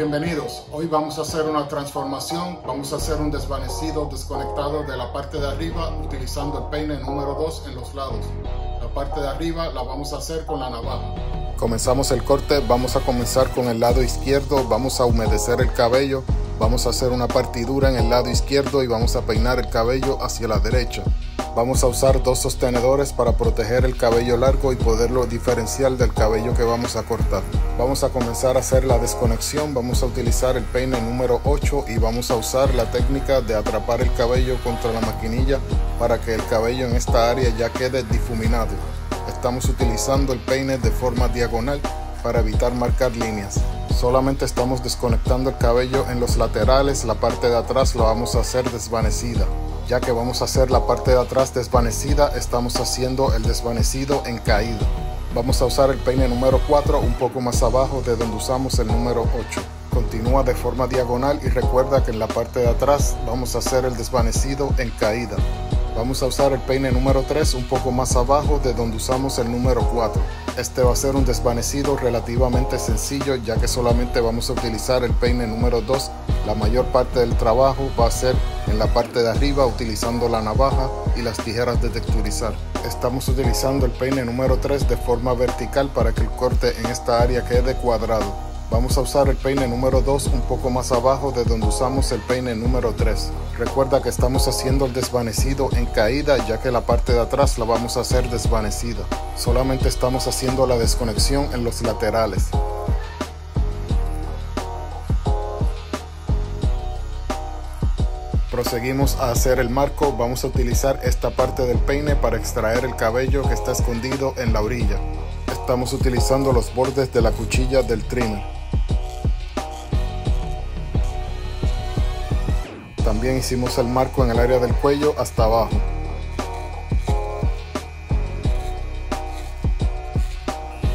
Bienvenidos, hoy vamos a hacer una transformación, vamos a hacer un desvanecido desconectado de la parte de arriba utilizando el peine número 2 en los lados. La parte de arriba la vamos a hacer con la navaja. Comenzamos el corte, vamos a comenzar con el lado izquierdo, vamos a humedecer el cabello, vamos a hacer una partidura en el lado izquierdo y vamos a peinar el cabello hacia la derecha. Vamos a usar dos sostenedores para proteger el cabello largo y poderlo diferenciar del cabello que vamos a cortar. Vamos a comenzar a hacer la desconexión, vamos a utilizar el peine número 8 y vamos a usar la técnica de atrapar el cabello contra la maquinilla para que el cabello en esta área ya quede difuminado. Estamos utilizando el peine de forma diagonal para evitar marcar líneas. Solamente estamos desconectando el cabello en los laterales, la parte de atrás la vamos a hacer desvanecida. Ya que vamos a hacer la parte de atrás desvanecida, estamos haciendo el desvanecido en caída. Vamos a usar el peine número 4 un poco más abajo de donde usamos el número 8. Continúa de forma diagonal y recuerda que en la parte de atrás vamos a hacer el desvanecido en caída. Vamos a usar el peine número 3 un poco más abajo de donde usamos el número 4. Este va a ser un desvanecido relativamente sencillo, ya que solamente vamos a utilizar el peine número 2. La mayor parte del trabajo va a ser en la parte de arriba utilizando la navaja y las tijeras de texturizar. Estamos utilizando el peine número 3 de forma vertical para que el corte en esta área quede cuadrado. Vamos a usar el peine número 2 un poco más abajo de donde usamos el peine número 3. Recuerda que estamos haciendo el desvanecido en caída, ya que la parte de atrás la vamos a hacer desvanecida. Solamente estamos haciendo la desconexión en los laterales. Proseguimos a hacer el marco, vamos a utilizar esta parte del peine para extraer el cabello que está escondido en la orilla. Estamos utilizando los bordes de la cuchilla del trimmer. También hicimos el marco en el área del cuello hasta abajo.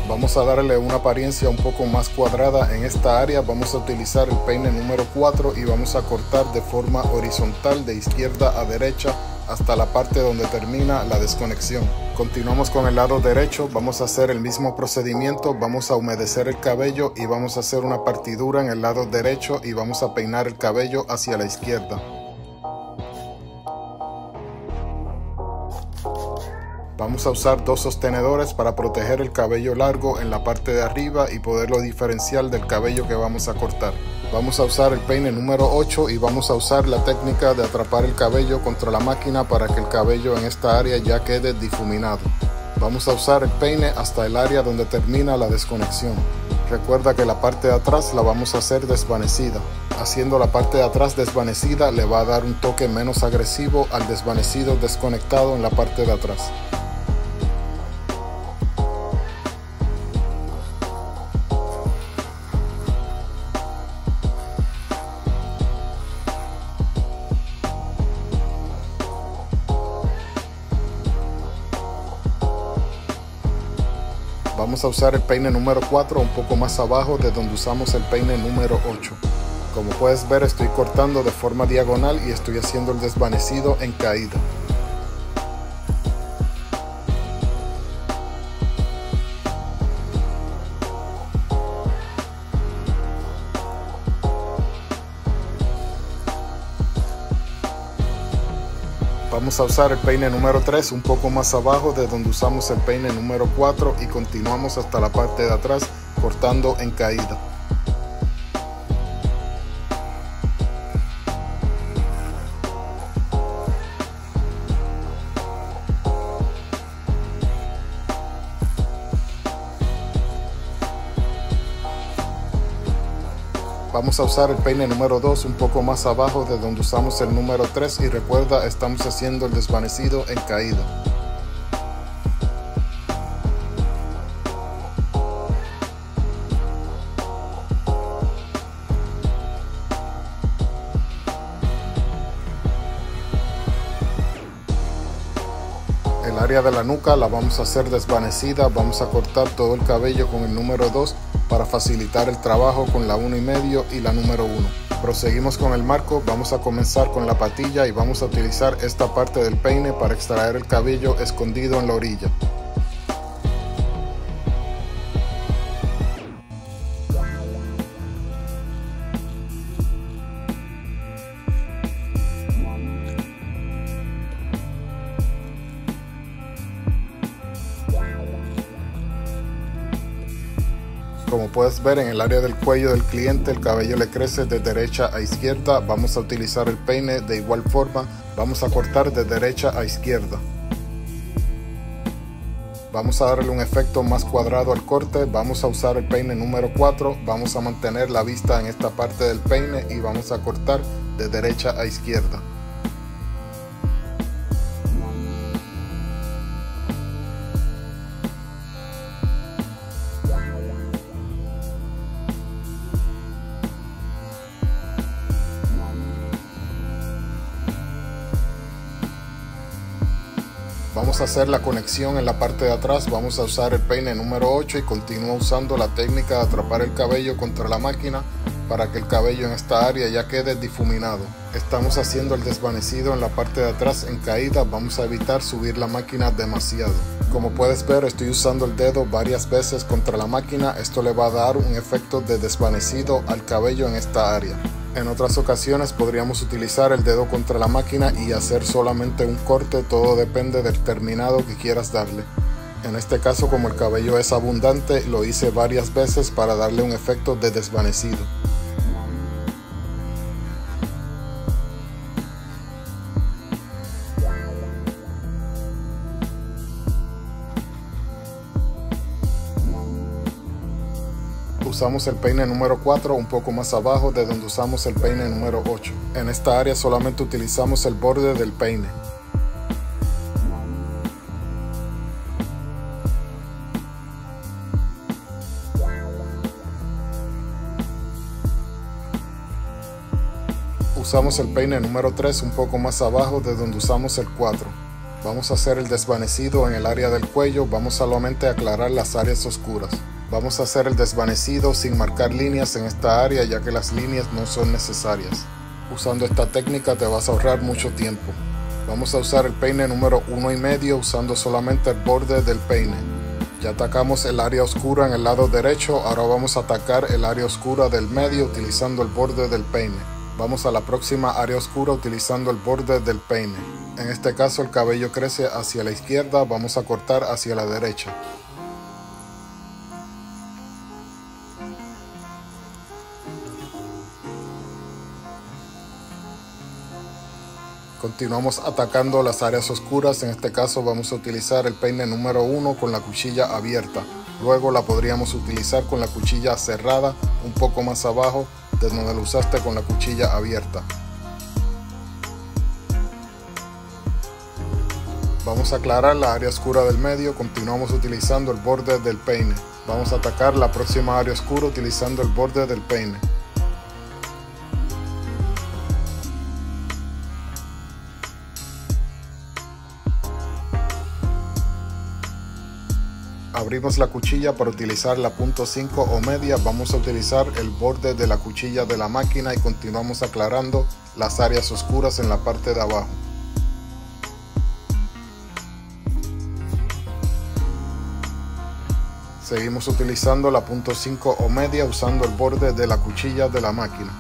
Vamos a darle una apariencia un poco más cuadrada en esta área, vamos a utilizar el peine número 4 y vamos a cortar de forma horizontal de izquierda a derecha hasta la parte donde termina la desconexión. Continuamos con el lado derecho, vamos a hacer el mismo procedimiento, vamos a humedecer el cabello y vamos a hacer una partidura en el lado derecho y vamos a peinar el cabello hacia la izquierda. Vamos a usar dos sostenedores para proteger el cabello largo en la parte de arriba y poderlo diferenciar del cabello que vamos a cortar. Vamos a usar el peine número 8 y vamos a usar la técnica de atrapar el cabello contra la máquina para que el cabello en esta área ya quede difuminado. Vamos a usar el peine hasta el área donde termina la desconexión. Recuerda que la parte de atrás la vamos a hacer desvanecida. Haciendo la parte de atrás desvanecida le va a dar un toque menos agresivo al desvanecido desconectado en la parte de atrás. Vamos a usar el peine número 4 un poco más abajo de donde usamos el peine número 8. Como puedes ver, estoy cortando de forma diagonal y estoy haciendo el desvanecido en caída. Vamos a usar el peine número 3 un poco más abajo de donde usamos el peine número 4 y continuamos hasta la parte de atrás cortando en caída. Vamos a usar el peine número 2 un poco más abajo de donde usamos el número 3 y recuerda, estamos haciendo el desvanecido en caída. El área de la nuca la vamos a hacer desvanecida, vamos a cortar todo el cabello con el número 2 para facilitar el trabajo con la 1,5 y la número 1. Proseguimos con el marco, vamos a comenzar con la patilla y vamos a utilizar esta parte del peine para extraer el cabello escondido en la orilla. como puedes ver en el área del cuello del cliente el cabello le crece de derecha a izquierda. Vamos a utilizar el peine de igual forma, vamos a cortar de derecha a izquierda. Vamos a darle un efecto más cuadrado al corte, vamos a usar el peine número 4, vamos a mantener la vista en esta parte del peine y vamos a cortar de derecha a izquierda. Vamos a hacer la conexión en la parte de atrás, vamos a usar el peine número 8 y continúa usando la técnica de atrapar el cabello contra la máquina para que el cabello en esta área ya quede difuminado. Estamos haciendo el desvanecido en la parte de atrás en caída, vamos a evitar subir la máquina demasiado. Como puedes ver, estoy usando el dedo varias veces contra la máquina, esto le va a dar un efecto de desvanecido al cabello en esta área. En otras ocasiones podríamos utilizar el dedo contra la máquina y hacer solamente un corte, todo depende del terminado que quieras darle. En este caso, como el cabello es abundante, lo hice varias veces para darle un efecto de desvanecido. Usamos el peine número 4 un poco más abajo de donde usamos el peine número 8. En esta área solamente utilizamos el borde del peine. Usamos el peine número 3 un poco más abajo de donde usamos el 4. Vamos a hacer el desvanecido en el área del cuello, vamos solamente a aclarar las áreas oscuras. Vamos a hacer el desvanecido sin marcar líneas en esta área ya que las líneas no son necesarias. Usando esta técnica te vas a ahorrar mucho tiempo. Vamos a usar el peine número 1,5 usando solamente el borde del peine. Ya atacamos el área oscura en el lado derecho, ahora vamos a atacar el área oscura del medio utilizando el borde del peine. Vamos a la próxima área oscura utilizando el borde del peine. En este caso el cabello crece hacia la izquierda, vamos a cortar hacia la derecha. Continuamos atacando las áreas oscuras, en este caso vamos a utilizar el peine número 1 con la cuchilla abierta. Luego la podríamos utilizar con la cuchilla cerrada, un poco más abajo de donde lo usaste con la cuchilla abierta. Vamos a aclarar la área oscura del medio, continuamos utilizando el borde del peine. Vamos a atacar la próxima área oscura utilizando el borde del peine. Abrimos la cuchilla para utilizar la .5 o media, vamos a utilizar el borde de la cuchilla de la máquina y continuamos aclarando las áreas oscuras en la parte de abajo. Seguimos utilizando la .5 o media usando el borde de la cuchilla de la máquina.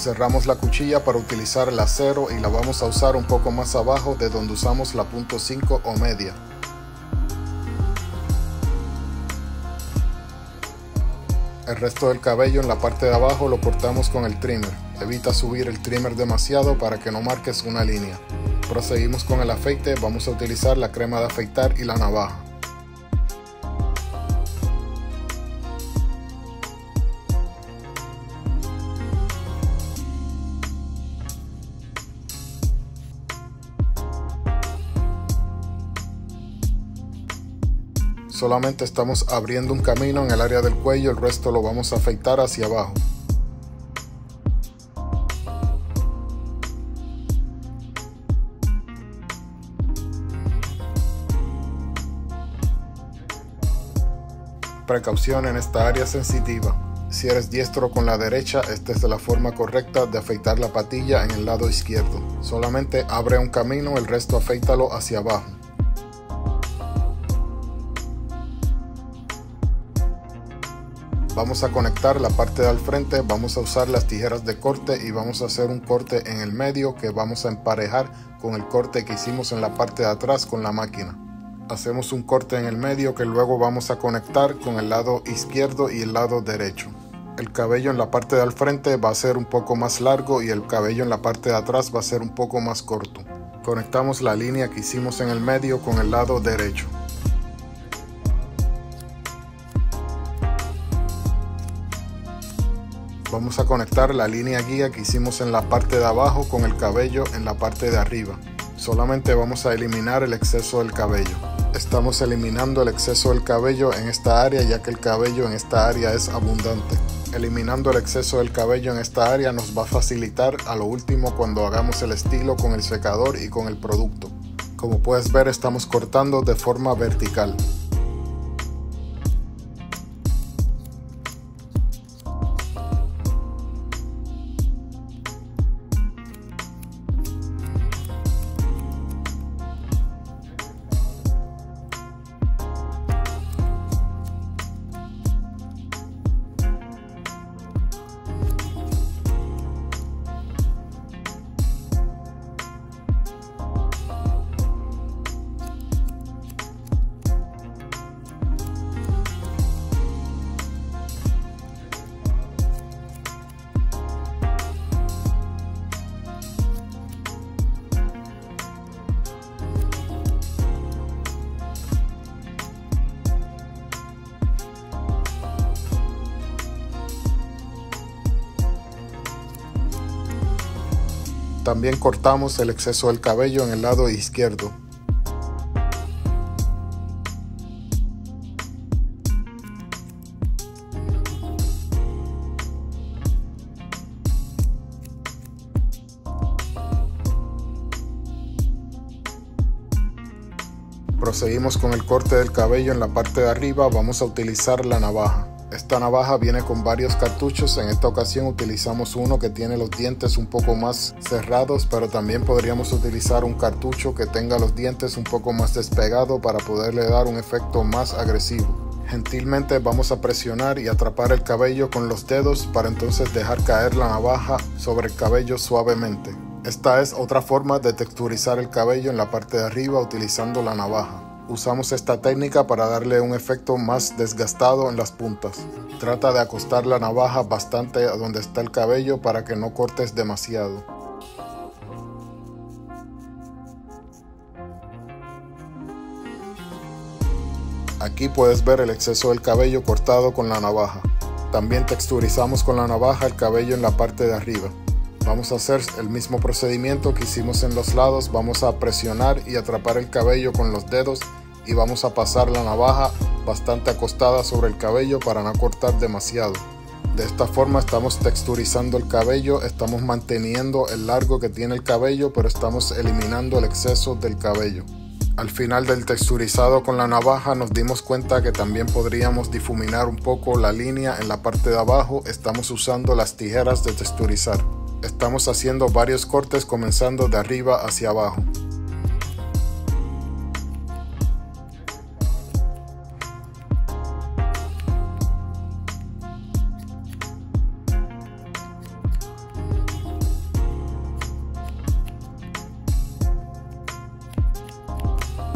Cerramos la cuchilla para utilizar la 0 y la vamos a usar un poco más abajo de donde usamos la .5 o media. El resto del cabello en la parte de abajo lo cortamos con el trimmer. Evita subir el trimmer demasiado para que no marques una línea. Proseguimos con el afeite, vamos a utilizar la crema de afeitar y la navaja. Solamente estamos abriendo un camino en el área del cuello, el resto lo vamos a afeitar hacia abajo. Precaución en esta área sensitiva. Si eres diestro con la derecha, esta es la forma correcta de afeitar la patilla en el lado izquierdo. Solamente abre un camino, el resto afeítalo hacia abajo. Vamos a conectar la parte de al frente, vamos a usar las tijeras de corte y vamos a hacer un corte en el medio que vamos a emparejar con el corte que hicimos en la parte de atrás con la máquina. Hacemos un corte en el medio que luego vamos a conectar con el lado izquierdo y el lado derecho. El cabello en la parte de al frente va a ser un poco más largo y el cabello en la parte de atrás va a ser un poco más corto. Conectamos la línea que hicimos en el medio con el lado derecho. Vamos a conectar la línea guía que hicimos en la parte de abajo con el cabello en la parte de arriba. Solamente vamos a eliminar el exceso del cabello. Estamos eliminando el exceso del cabello en esta área ya que el cabello en esta área es abundante. Eliminando el exceso del cabello en esta área nos va a facilitar a lo último cuando hagamos el estilo con el secador y con el producto. Como puedes ver, estamos cortando de forma vertical. También cortamos el exceso del cabello en el lado izquierdo. Proseguimos con el corte del cabello en la parte de arriba, vamos a utilizar la navaja. Esta navaja viene con varios cartuchos, en esta ocasión utilizamos uno que tiene los dientes un poco más cerrados, pero también podríamos utilizar un cartucho que tenga los dientes un poco más despegado para poderle dar un efecto más agresivo. Gentilmente vamos a presionar y atrapar el cabello con los dedos para entonces dejar caer la navaja sobre el cabello suavemente. Esta es otra forma de texturizar el cabello en la parte de arriba utilizando la navaja. Usamos esta técnica para darle un efecto más desgastado en las puntas. Trata de acostar la navaja bastante a donde está el cabello para que no cortes demasiado. Aquí puedes ver el exceso del cabello cortado con la navaja. También texturizamos con la navaja el cabello en la parte de arriba. Vamos a hacer el mismo procedimiento que hicimos en los lados, vamos a presionar y atrapar el cabello con los dedos y vamos a pasar la navaja bastante acostada sobre el cabello para no cortar demasiado. De esta forma estamos texturizando el cabello, estamos manteniendo el largo que tiene el cabello, pero estamos eliminando el exceso del cabello. Al final del texturizado con la navaja nos dimos cuenta que también podríamos difuminar un poco la línea en la parte de abajo, estamos usando las tijeras de texturizar. Estamos haciendo varios cortes comenzando de arriba hacia abajo.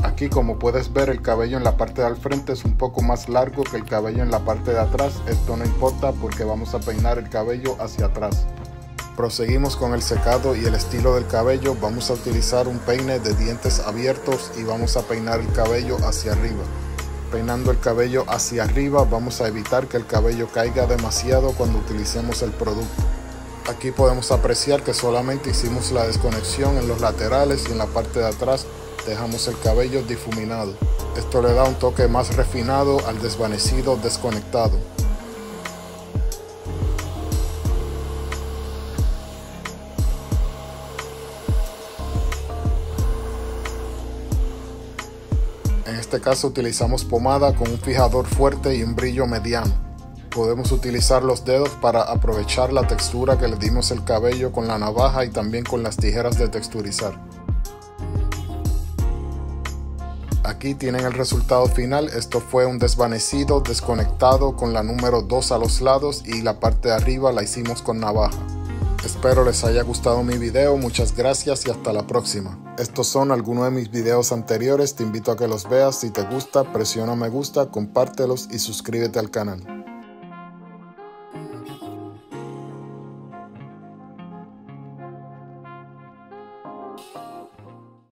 Aquí, como puedes ver, el cabello en la parte de al frente es un poco más largo que el cabello en la parte de atrás. Esto no importa porque vamos a peinar el cabello hacia atrás. Proseguimos con el secado y el estilo del cabello, vamos a utilizar un peine de dientes abiertos y vamos a peinar el cabello hacia arriba. Peinando el cabello hacia arriba vamos a evitar que el cabello caiga demasiado cuando utilicemos el producto. Aquí podemos apreciar que solamente hicimos la desconexión en los laterales y en la parte de atrás dejamos el cabello difuminado. Esto le da un toque más refinado al desvanecido desconectado. En este caso utilizamos pomada con un fijador fuerte y un brillo mediano. Podemos utilizar los dedos para aprovechar la textura que le dimos al cabello con la navaja y también con las tijeras de texturizar. Aquí tienen el resultado final. Esto fue un desvanecido desconectado con la número 2 a los lados, y la parte de arriba la hicimos con navaja. Espero les haya gustado mi video, muchas gracias y hasta la próxima. Estos son algunos de mis videos anteriores, te invito a que los veas. Si te gusta, presiona me gusta, compártelos y suscríbete al canal.